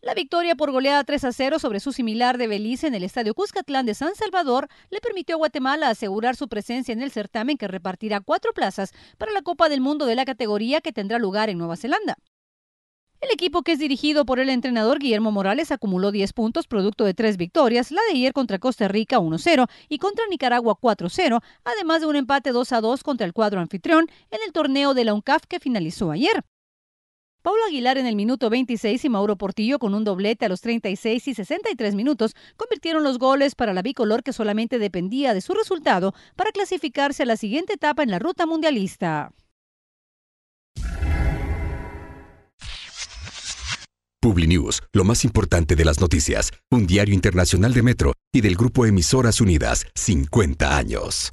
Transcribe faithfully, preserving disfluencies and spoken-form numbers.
La victoria por goleada tres a cero sobre su similar de Belice en el estadio Cuscatlán de San Salvador le permitió a Guatemala asegurar su presencia en el certamen que repartirá cuatro plazas para la Copa del Mundo de la categoría que tendrá lugar en Nueva Zelanda. El equipo, que es dirigido por el entrenador Guillermo Morales, acumuló diez puntos producto de tres victorias, la de ayer contra Costa Rica uno cero y contra Nicaragua cuatro cero, además de un empate dos a dos contra el cuadro anfitrión en el torneo de la UNCAF que finalizó ayer. Paulo Aguilar en el minuto veintiséis y Mauro Portillo con un doblete a los treinta y seis y sesenta y tres minutos convirtieron los goles para la bicolor, que solamente dependía de su resultado para clasificarse a la siguiente etapa en la ruta mundialista. Publinews, lo más importante de las noticias, un diario internacional de Metro y del Grupo Emisoras Unidas, cincuenta años.